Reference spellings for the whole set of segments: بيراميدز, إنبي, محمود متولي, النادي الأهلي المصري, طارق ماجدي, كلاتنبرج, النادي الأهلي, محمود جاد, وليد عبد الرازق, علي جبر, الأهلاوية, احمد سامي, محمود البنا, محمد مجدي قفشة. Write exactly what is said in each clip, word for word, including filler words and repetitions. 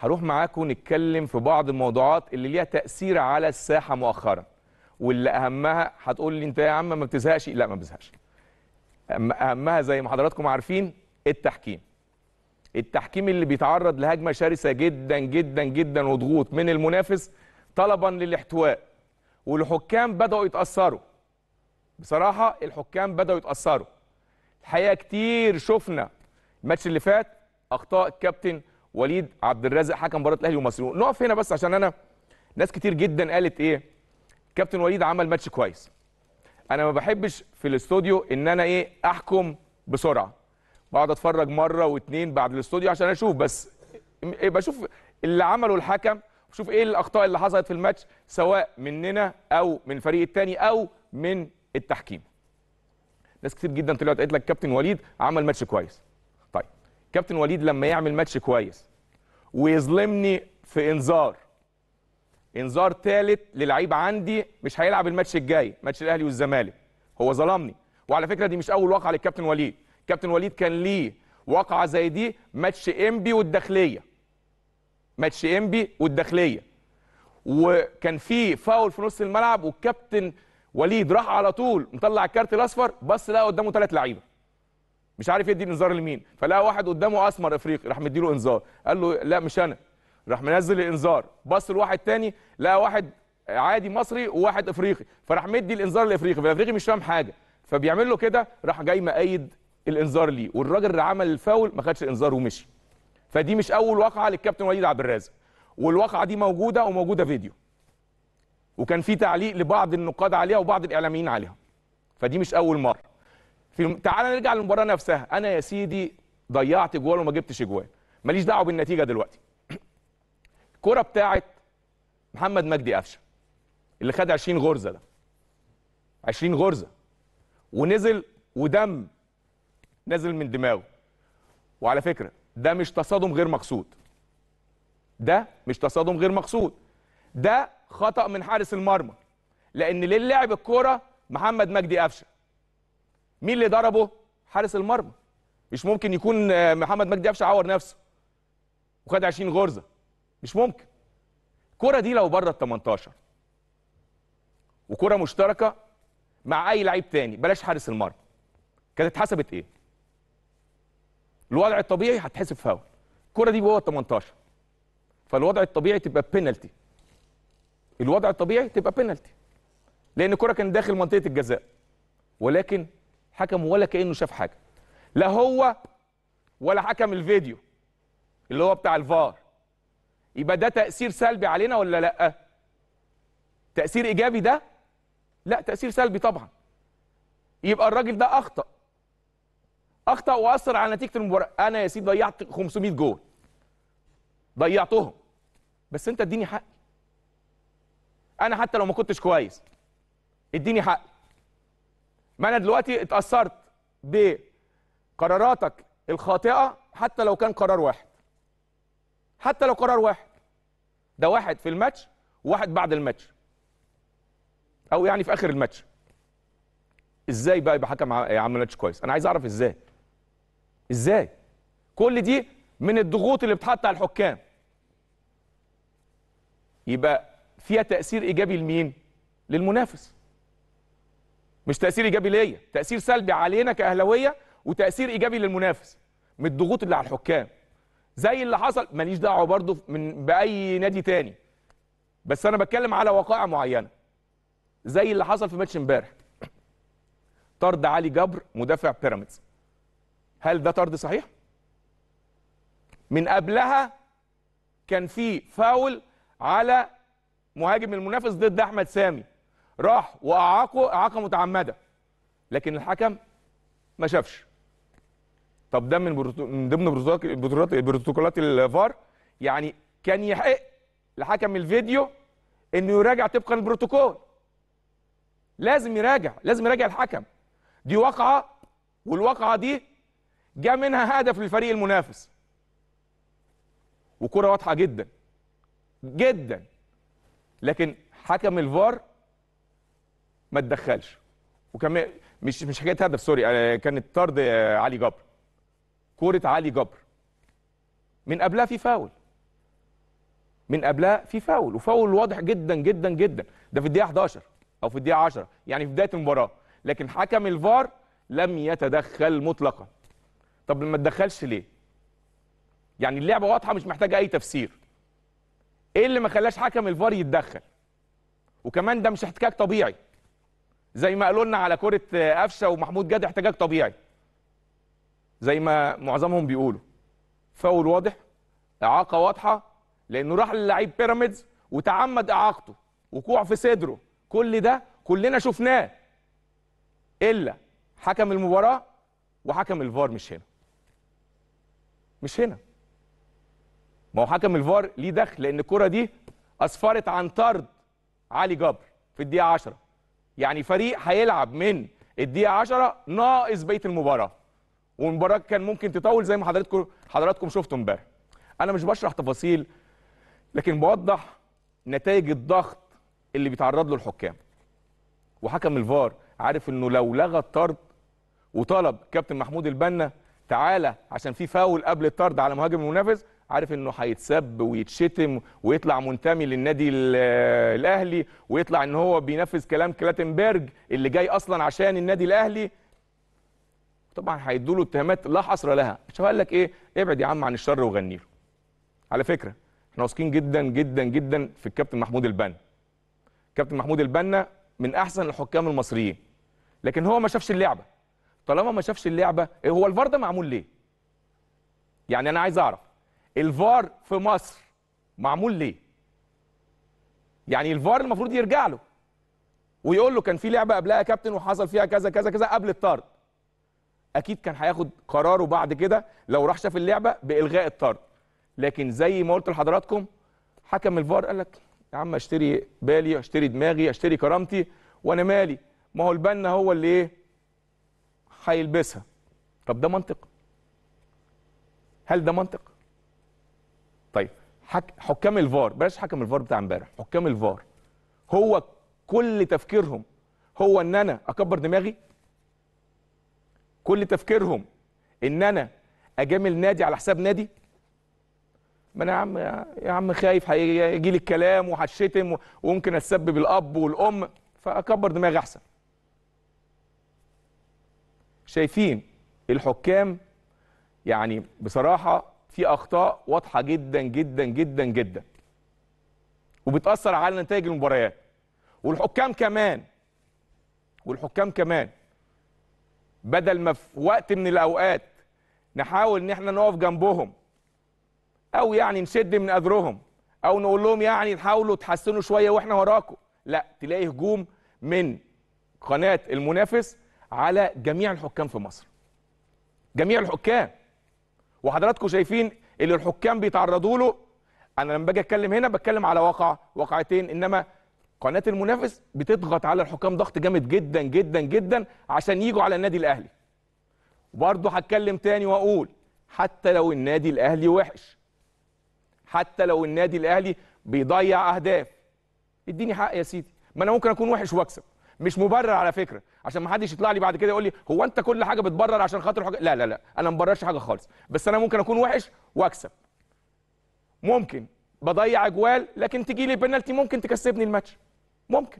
هروح معاكم نتكلم في بعض الموضوعات اللي ليها تأثير على الساحة مؤخرا، واللي أهمها هتقول لي أنت يا عم ما بتزهقش، لا ما بزهقش. أهمها زي ما حضراتكم عارفين التحكيم. التحكيم اللي بيتعرض لهجمة شرسة جدا جدا جدا وضغوط من المنافس طلبا للاحتواء، والحكام بدأوا يتأثروا. بصراحة الحكام بدأوا يتأثروا. الحقيقة كتير شفنا الماتش اللي فات أخطاء الكابتن وليد عبد الرازق حكم مباراة الأهلي ومصر. نقف هنا بس عشان أنا ناس كتير جدا قالت إيه كابتن وليد عمل ماتش كويس. أنا ما بحبش في الاستوديو إن أنا إيه أحكم بسرعة. بقعد أتفرج مرة واتنين بعد الاستوديو عشان أشوف بس إيه، بشوف اللي عمله الحكم، بشوف إيه الأخطاء اللي حصلت في الماتش سواء مننا أو من الفريق التاني أو من التحكيم. ناس كتير جدا طلعت قالت لك كابتن وليد عمل ماتش كويس. طيب كابتن وليد لما يعمل ماتش كويس ويظلمني في انذار انذار ثالث للعيب عندي مش هيلعب الماتش الجاي ماتش الاهلي والزمالك، هو ظلمني. وعلى فكره دي مش اول واقعه للكابتن وليد، كابتن وليد كان ليه واقعه زي دي ماتش انبي والداخليه، ماتش انبي والداخليه، وكان في فاول في نص الملعب والكابتن وليد راح على طول مطلع الكارت الاصفر، بس لقى قدامه ثلاث لعيبه مش عارف يدي الانذار لمين، فلقى واحد قدامه اسمر افريقي راح مديله انذار، قال له لا مش انا، راح منزل الانذار، بص لواحد تاني لقى واحد عادي مصري وواحد افريقي، فراح مدي الانذار لافريقي، فالافريقي مش فاهم حاجه، فبيعمل له كده راح جاي مقيد الانذار ليه، والراجل اللي عمل الفاول ما خدش الانذار ومشي. فدي مش اول واقعه للكابتن وليد عبد الرازق، والواقعه دي موجوده وموجوده فيديو. وكان في تعليق لبعض النقاد عليها وبعض الاعلاميين عليها. فدي مش اول مره. في... تعال نرجع للمباراه نفسها، انا يا سيدي ضيعت جوال وما جبتش جوال، ماليش دعوه بالنتيجه دلوقتي. الكره بتاعت محمد مجدي قفشه اللي خد عشرين غرزه، ده عشرين غرزه ونزل ودم نزل من دماغه. وعلى فكره ده مش تصادم غير مقصود. ده مش تصادم غير مقصود. ده خطأ من حارس المرمى، لأن ليه لعب الكورة محمد مجدي قفشة. مين اللي ضربه؟ حارس المرمى. مش ممكن يكون محمد مجدي قفشة عور نفسه وخد عشرين غرزة، مش ممكن. الكورة دي لو بره ال تمنتاشر وكورة مشتركة مع أي لعيب تاني بلاش حارس المرمى، كانت اتحسبت إيه؟ الوضع الطبيعي هتحسب فاول. الكورة دي جوه ال تمنتاشر، فالوضع الطبيعي تبقى بينالتي. الوضع الطبيعي تبقى بينالتي، لان الكره كان داخل منطقه الجزاء، ولكن حكم ولا كانه شاف حاجه، لا هو ولا حكم الفيديو اللي هو بتاع الفار. يبقى ده تاثير سلبي علينا ولا لا؟ تاثير ايجابي ده؟ لا، تاثير سلبي طبعا. يبقى الراجل ده اخطا اخطا واثر على نتيجه المباراه. انا يا سيدي ضيعت خمسمية جول، ضيعتهم، بس انت اديني حقي. انا حتى لو ما كنتش كويس اديني حق. ما انا دلوقتي اتاثرت بقراراتك الخاطئه، حتى لو كان قرار واحد، حتى لو قرار واحد، ده واحد في الماتش وواحد بعد الماتش او يعني في اخر الماتش. ازاي بقى يبقى حكم عمل ماتش كويس؟ انا عايز اعرف ازاي. ازاي كل دي من الضغوط اللي بتحط على الحكام؟ يبقى فيها تأثير إيجابي لمين؟ للمنافس. مش تأثير إيجابي ليا، تأثير سلبي علينا كأهلاوية وتأثير إيجابي للمنافس من الضغوط اللي على الحكام. زي اللي حصل، ماليش دعوة برضه من بأي نادي تاني، بس أنا بتكلم على وقائع معينة. زي اللي حصل في ماتش امبارح. طرد علي جبر مدافع بيراميدز. هل ده طرد صحيح؟ من قبلها كان في فاول على مهاجم المنافس ضد احمد سامي، راح واعاقه اعاقه متعمده، لكن الحكم ما شافش. طب ده من من ضمن بروتوكولات الفار، يعني كان يحق لحكم الفيديو انه يراجع طبقا للبروتوكول. لازم يراجع، لازم يراجع الحكم. دي واقعه، والواقعه دي جاء منها هدف للفريق المنافس. وكره واضحه جدا جدا، لكن حكم الفار ما اتدخلش. وكمان مش مش حكايه هدف، سوري، كانت طرد علي جبر، كوره علي جبر. من قبلها في فاول، من قبلها في فاول، وفاول واضح جدا جدا جدا، ده في الدقيقه احداشر او في الدقيقه عشرة، يعني في بدايه المباراه، لكن حكم الفار لم يتدخل مطلقا. طب ما تدخلش ليه؟ يعني اللعبه واضحه مش محتاجه اي تفسير. ايه اللي ما خلاش حكم الفار يتدخل؟ وكمان ده مش احتكاك طبيعي. زي ما قالوا لنا على كرة قفشه ومحمود جاد احتكاك طبيعي. زي ما معظمهم بيقولوا. فاول واضح، اعاقه واضحه، لانه راح للاعيب بيراميدز وتعمد اعاقته، وقوع في صدره، كل ده كلنا شفناه. الا حكم المباراه وحكم الفار مش هنا. مش هنا. ما هو حكم الفار ليه دخل، لان الكره دي اسفرت عن طرد علي جبر في الدقيقه عشرة، يعني فريق هيلعب من الدقيقه عشرة ناقص بقيه المباراه، والمباراه كان ممكن تطول زي ما حضراتكم حضراتكم شفتوا امبارح. انا مش بشرح تفاصيل، لكن بوضح نتائج الضغط اللي بيتعرض له الحكام. وحكم الفار عارف انه لو لغى الطرد وطلب كابتن محمود البنا تعالى عشان في فاول قبل الطرد على مهاجم المنافس، عارف انه هيتسب ويتشتم ويطلع منتمي للنادي الاهلي، ويطلع ان هو بينفذ كلام كلاتنبرج اللي جاي اصلا عشان النادي الاهلي. طبعا هيدوا له اتهامات لا حصر لها. شوف قال لك ايه؟ ابعد يا عم عن الشر وغني له. على فكره احنا واثقين جدا جدا جدا في الكابتن محمود البنا. كابتن محمود البنا من احسن الحكام المصريين. لكن هو ما شافش اللعبه. طالما ما شافش اللعبه، ايه هو الفار ده معمول ليه؟ يعني انا عايز اعرف الفار في مصر معمول ليه؟ يعني الفار المفروض يرجع له ويقول له كان في لعبه قبلها يا كابتن وحصل فيها كذا كذا كذا قبل الطرد. اكيد كان هياخد قراره بعد كده لو راح شاف اللعبه بالغاء الطرد. لكن زي ما قلت لحضراتكم حكم الفار قال لك يا عم اشتري بالي، اشتري دماغي، اشتري كرامتي، وانا مالي، ما هو البنا هو اللي ايه؟ هيلبسها. طب ده منطق؟ هل ده منطق؟ طيب حكام الفار، بلاش حكم الفار بتاع امبارح، حكام الفار هو كل تفكيرهم هو ان انا اكبر دماغي؟ كل تفكيرهم ان انا اجامل نادي على حساب نادي؟ ما انا يا عم يا عم خايف هيجي لي الكلام وهتشتم وممكن اتسبب الاب والام فاكبر دماغي احسن. شايفين الحكام يعني بصراحه في اخطاء واضحه جدا جدا جدا جدا وبتاثر على نتائج المباريات. والحكام كمان والحكام كمان بدل ما في وقت من الاوقات نحاول ان احنا نقف جنبهم او يعني نشد من اذرهم او نقول لهم يعني تحاولوا تحسنوا شويه واحنا وراكم، لا تلاقي هجوم من قناه المنافس على جميع الحكام في مصر. جميع الحكام. وحضراتكم شايفين اللي الحكام بيتعرضوا له. انا لما باجي اتكلم هنا بتكلم على واقع واقعتين، انما قناه المنافس بتضغط على الحكام ضغط جامد جدا جدا جدا عشان يجوا على النادي الاهلي. وبرضه هتكلم تاني واقول حتى لو النادي الاهلي وحش، حتى لو النادي الاهلي بيضيع اهداف، اديني حق يا سيدي، ما انا ممكن اكون وحش واكسب. مش مبرر على فكره، عشان ما حدش يطلع لي بعد كده يقول لي هو انت كل حاجه بتبرر عشان خاطر حاجه. لا لا لا، انا ما مبررش حاجه خالص، بس انا ممكن اكون وحش واكسب. ممكن بضيع اجوال لكن تجي لي بنالتي ممكن تكسبني الماتش. ممكن.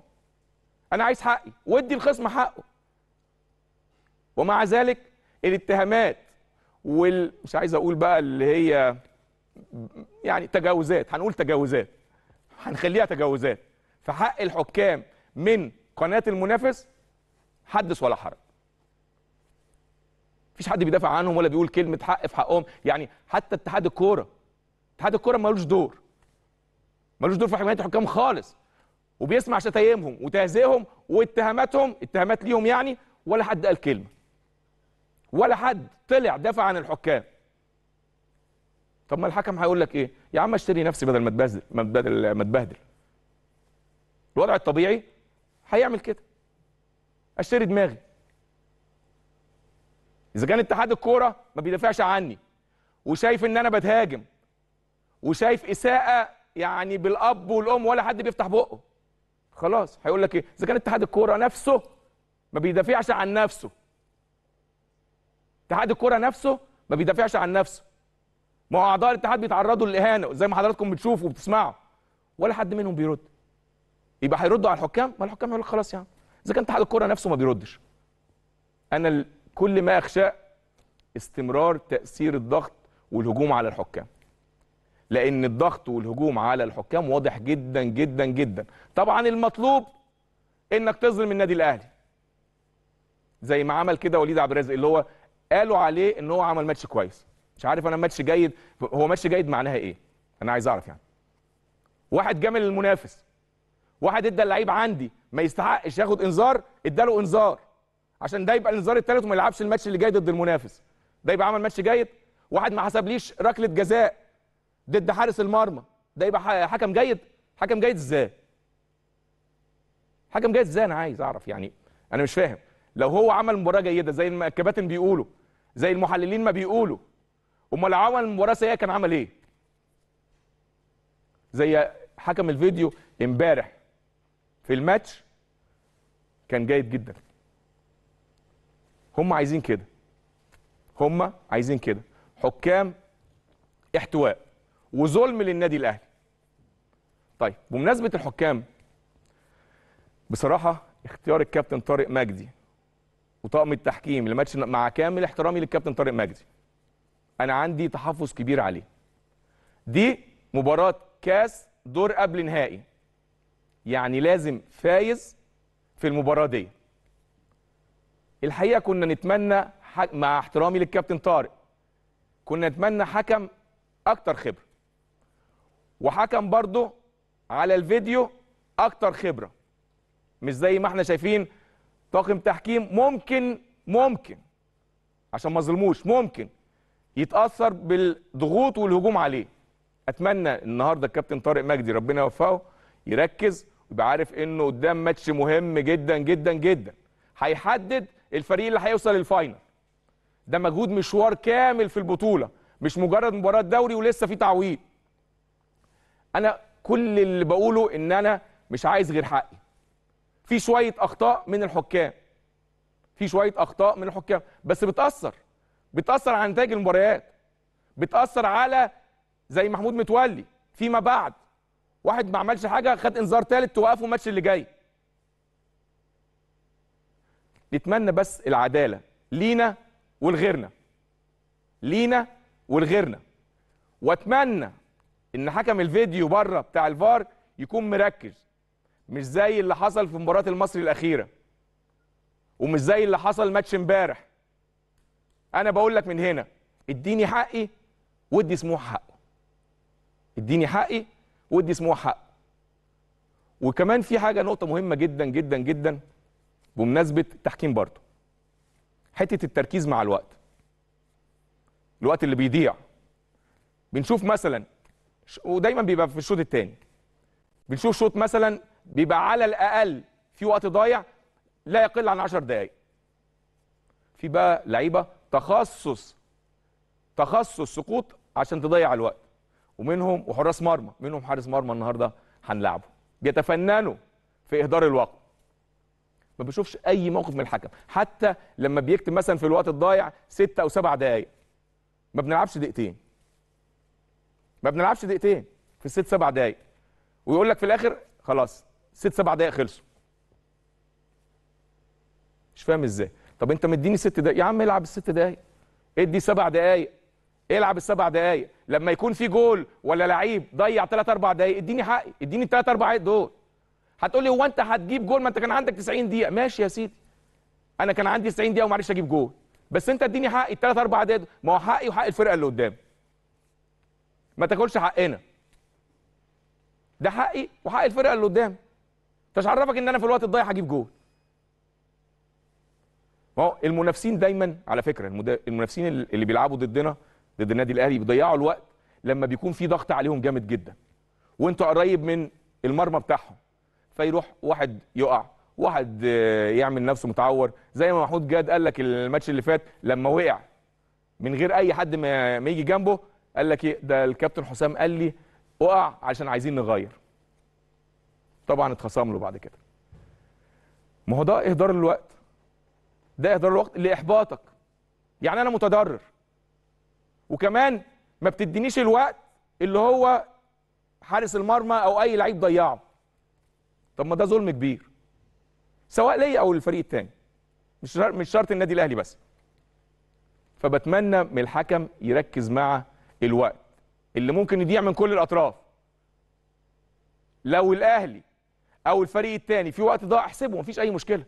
انا عايز حقي وادي الخصم حقه. ومع ذلك الاتهامات وال مش عايز اقول بقى اللي هي يعني تجاوزات، هنقول تجاوزات. هنخليها تجاوزات. فحق الحكام من قناة المنافس حدث ولا حرج. مفيش حد بيدافع عنهم ولا بيقول كلمة حق في حقهم، يعني حتى اتحاد الكورة. اتحاد الكورة مالوش دور. مالوش دور في حماية الحكام خالص. وبيسمع شتايمهم وتهزيهم واتهاماتهم، اتهامات ليهم يعني، ولا حد قال كلمة. ولا حد طلع دافع عن الحكام. طب ما الحكم هيقول لك ايه؟ يا عم اشتري نفسي بدل ما اتبهدل، بدل ما اتبهدل. الوضع الطبيعي هيعمل كده. اشتري دماغي. اذا كان اتحاد الكوره ما بيدافعش عني وشايف ان انا بتهاجم وشايف اساءه يعني بالاب والام ولا حد بيفتح بقه، خلاص هيقول لك ايه؟ اذا كان اتحاد الكوره نفسه ما بيدافعش عن نفسه، اتحاد الكوره نفسه ما بيدافعش عن نفسه، ما هو اعضاء الاتحاد بيتعرضوا للاهانه زي ما حضراتكم بتشوفوا وبتسمعوا، ولا حد منهم بيرد. يبقى هيردوا على الحكام؟ ما الحكام هيقول لك خلاص يا عم، اذا كان اتحاد الكره نفسه ما بيردش. انا كل ما اخشاه استمرار تاثير الضغط والهجوم على الحكام، لان الضغط والهجوم على الحكام واضح جدا جدا جدا. طبعا المطلوب انك تظلم النادي الاهلي زي ما عمل كده وليد عبد الرازق، اللي هو قالوا عليه ان هو عمل ماتش كويس. مش عارف انا ماتش جيد، هو ماتش جيد معناها ايه؟ انا عايز اعرف يعني. واحد جامل المنافس، واحد ادى اللعيب عندي ما يستحقش ياخد انذار، اداله انذار عشان ده يبقى الانذار الثالث وما يلعبش الماتش اللي جاي ضد المنافس، ده يبقى عمل ماتش جيد. واحد ما حسبليش ركله جزاء ضد حارس المرمى، ده يبقى حكم جيد. حكم جيد ازاي؟ حكم جيد ازاي؟ انا عايز اعرف يعني، انا مش فاهم. لو هو عمل مباراه جيده زي الكباتن بيقولوا، زي المحللين ما بيقولوا، امال لو عمل مباراه سيئه كان عمل ايه؟ زي حكم الفيديو امبارح في الماتش كان جيد جدا. هم عايزين كده، هم عايزين كده، حكام احتواء وظلم للنادي الاهلي. طيب بمناسبه الحكام، بصراحه اختيار الكابتن طارق ماجدي وطاقم التحكيم لماتش، مع كامل احترامي للكابتن طارق ماجدي، انا عندي تحفظ كبير عليه. دي مباراه كاس دور قبل نهائي، يعني لازم فايز في المباراه دي. الحقيقه كنا نتمنى حك... مع احترامي للكابتن طارق، كنا نتمنى حكم اكتر خبره، وحكم برضه على الفيديو اكتر خبره، مش زي ما احنا شايفين طاقم تحكيم ممكن ممكن عشان ما ظلموش ممكن يتاثر بالضغوط والهجوم عليه. اتمنى النهارده الكابتن طارق مجدي ربنا يوفقه يركز ويبقى عارف انه قدام ماتش مهم جدا جدا جدا هيحدد الفريق اللي هيوصل للفاينل. ده مجهود مشوار كامل في البطوله، مش مجرد مباراه دوري ولسه في تعويض. انا كل اللي بقوله ان انا مش عايز غير حقي. في شويه اخطاء من الحكام، في شويه اخطاء من الحكام بس بتاثر، بتاثر على نتائج المباريات، بتاثر على زي محمود متولي فيما بعد، واحد ما عملش حاجه خد انذار ثالث توقفه الماتش اللي جاي. نتمنى بس العداله لينا ولغيرنا، لينا ولغيرنا. واتمنى ان حكم الفيديو بره بتاع الفار يكون مركز، مش زي اللي حصل في مباراه المصري الاخيره، ومش زي اللي حصل ماتش امبارح. انا بقول لك من هنا، اديني حقي وادي سموحه حقه، اديني حقي وادي سموحه حقه. وكمان في حاجه نقطه مهمه جدا جدا جدا بمناسبه التحكيم برضه، حته التركيز مع الوقت، الوقت اللي بيضيع. بنشوف مثلا، ودايما بيبقى في الشوط الثاني، بنشوف شوط مثلا بيبقى على الاقل في وقت ضايع لا يقل عن عشر دقائق. في بقى لعيبه تخصص تخصص سقوط عشان تضيع الوقت، ومنهم وحراس مرمى، منهم حارس مرمى النهارده هنلعبه، بيتفننوا في اهدار الوقت. ما بشوفش اي موقف من الحكم، حتى لما بيكتب مثلا في الوقت الضايع ستة او سبع دقائق ما بنلعبش دقيقتين، ما بنلعبش دقيقتين في الست سبع دقائق، ويقول لك في الاخر خلاص ست سبع دقائق خلصوا. مش فاهم ازاي. طب انت مديني ست دقائق يا عم، العب الست دقائق، ادي سبع دقائق، العب السبع دقائق. لما يكون في جول ولا لعيب ضيع ثلاث اربع دقائق اديني حقي، اديني الثلاث اربع دقائق دول. هتقول لي هو انت هتجيب جول؟ ما انت كان عندك تسعين دقيقة، ماشي يا سيدي. انا كان عندي تسعين دقيقة وما عرفتش اجيب جول، بس انت اديني حقي الثلاث اربع دقائق، ما هو حقي وحق الفرقه اللي قدامي. ما تاكلش حقنا. ده حقي وحق الفرقه اللي قدامي. انت مش عرفك ان انا في الوقت الضايع هجيب جول. ما هو المنافسين دايما على فكره، المنافسين اللي بيلعبوا ضدنا ضد النادي الاهلي بيضيعوا الوقت لما بيكون في ضغط عليهم جامد جدا، وانت قريب من المرمى بتاعهم، فيروح واحد يقع، واحد يعمل نفسه متعور، زي ما محمود جاد قال لك الماتش اللي فات لما وقع من غير اي حد ما يجي جنبه، قال لك ايه ده؟ الكابتن حسام قال لي وقع عشان عايزين نغير. طبعا اتخصم له بعد كده. ما هو ده اهدار الوقت، ده اهدار الوقت لاحباطك. يعني انا متضرر، وكمان ما بتدينيش الوقت اللي هو حارس المرمى او اي لعيب ضيعه. طب ما ده ظلم كبير، سواء ليا او الفريق الثاني، مش مش شرط النادي الاهلي بس. فبتمنى من الحكم يركز مع الوقت اللي ممكن يضيع من كل الاطراف. لو الاهلي او الفريق الثاني في وقت ضاع احسبه، مفيش اي مشكله،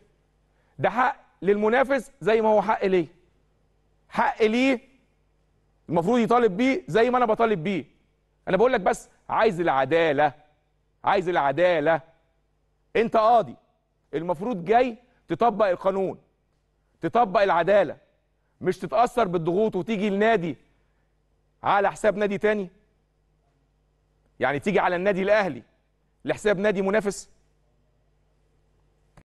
ده حق للمنافس زي ما هو حق ليه، حق ليه المفروض يطالب بيه زي ما انا بطالب بيه. انا بقول لك بس عايز العداله، عايز العداله. انت قاضي، المفروض جاي تطبق القانون، تطبق العداله، مش تتاثر بالضغوط وتيجي النادي على حساب نادي تاني. يعني تيجي على النادي الاهلي لحساب نادي منافس.